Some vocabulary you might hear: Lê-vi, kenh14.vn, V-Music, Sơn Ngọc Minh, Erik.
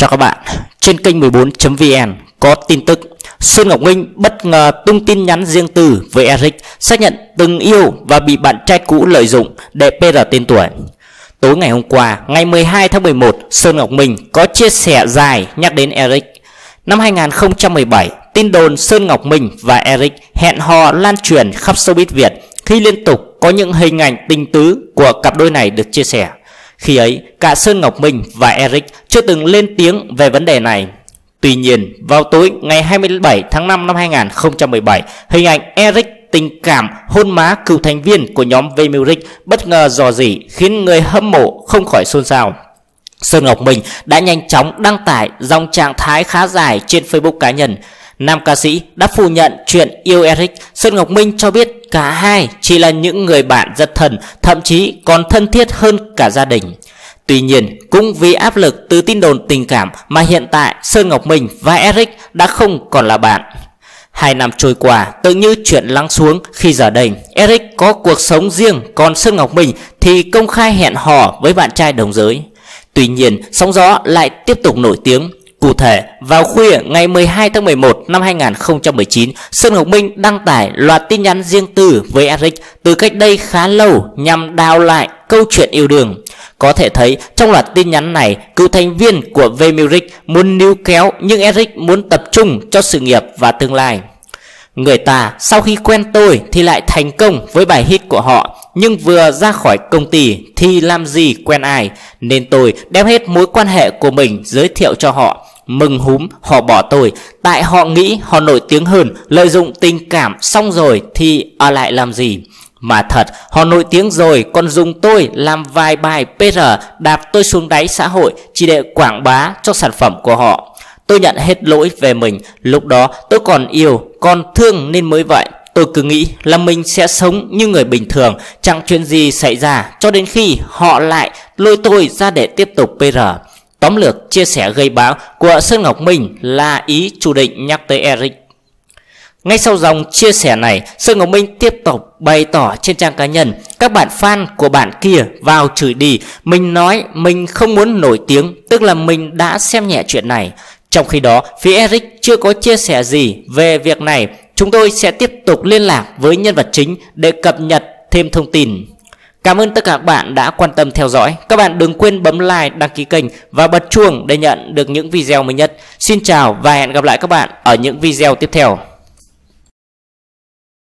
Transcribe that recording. Chào các bạn, trên kênh14.vn có tin tức Sơn Ngọc Minh bất ngờ tung tin nhắn riêng tư với Erik, xác nhận từng yêu và bị bạn trai cũ lợi dụng để PR tên tuổi. Tối ngày hôm qua, ngày 12 tháng 11, Sơn Ngọc Minh có chia sẻ dài nhắc đến Erik. Năm 2017, tin đồn Sơn Ngọc Minh và Erik hẹn hò lan truyền khắp showbiz Việt khi liên tục có những hình ảnh tình tứ của cặp đôi này được chia sẻ. Khi ấy, cả Sơn Ngọc Minh và Erik chưa từng lên tiếng về vấn đề này. Tuy nhiên, vào tối ngày 27 tháng 5 năm 2017, hình ảnh Erik tình cảm hôn má cựu thành viên của nhóm V-Music bất ngờ rò rỉ khiến người hâm mộ không khỏi xôn xao. Sơn Ngọc Minh đã nhanh chóng đăng tải dòng trạng thái khá dài trên Facebook cá nhân. Nam ca sĩ đã phủ nhận chuyện yêu Erik. Sơn Ngọc Minh cho biết cả hai chỉ là những người bạn rất thân, thậm chí còn thân thiết hơn cả gia đình. Tuy nhiên, cũng vì áp lực từ tin đồn tình cảm mà hiện tại Sơn Ngọc Minh và Erik đã không còn là bạn. 2 năm trôi qua, tưởng như chuyện lắng xuống khi giờ đây Erik có cuộc sống riêng, còn Sơn Ngọc Minh thì công khai hẹn hò với bạn trai đồng giới. Tuy nhiên, sóng gió lại tiếp tục nổi tiếng. Cụ thể, vào khuya ngày 12 tháng 11 năm 2019, Sơn Ngọc Minh đăng tải loạt tin nhắn riêng tư với Erik từ cách đây khá lâu nhằm đào lại câu chuyện yêu đương. Có thể thấy trong loạt tin nhắn này, cựu thành viên của V-Music muốn níu kéo nhưng Erik muốn tập trung cho sự nghiệp và tương lai. Người ta sau khi quen tôi thì lại thành công với bài hit của họ, nhưng vừa ra khỏi công ty thì làm gì quen ai, nên tôi đem hết mối quan hệ của mình giới thiệu cho họ. Mừng húm họ bỏ tôi, tại họ nghĩ họ nổi tiếng hơn, lợi dụng tình cảm xong rồi thì ở lại làm gì. Mà thật, họ nổi tiếng rồi còn dùng tôi làm vài bài PR, đạp tôi xuống đáy xã hội chỉ để quảng bá cho sản phẩm của họ. Tôi nhận hết lỗi về mình, lúc đó tôi còn yêu, còn thương nên mới vậy. Tôi cứ nghĩ là mình sẽ sống như người bình thường, chẳng chuyện gì xảy ra cho đến khi họ lại lôi tôi ra để tiếp tục PR. Tóm lược chia sẻ gây báo của Sơn Ngọc Minh là ý chủ định nhắc tới Erik. Ngay sau dòng chia sẻ này, Sơn Ngọc Minh tiếp tục bày tỏ trên trang cá nhân: các bạn fan của bạn kia vào chửi đi, mình nói mình không muốn nổi tiếng, tức là mình đã xem nhẹ chuyện này. Trong khi đó, phía Erik chưa có chia sẻ gì về việc này. Chúng tôi sẽ tiếp tục liên lạc với nhân vật chính để cập nhật thêm thông tin. Cảm ơn tất cả các bạn đã quan tâm theo dõi. Các bạn đừng quên bấm like, đăng ký kênh và bật chuông để nhận được những video mới nhất. Xin chào và hẹn gặp lại các bạn ở những video tiếp theo.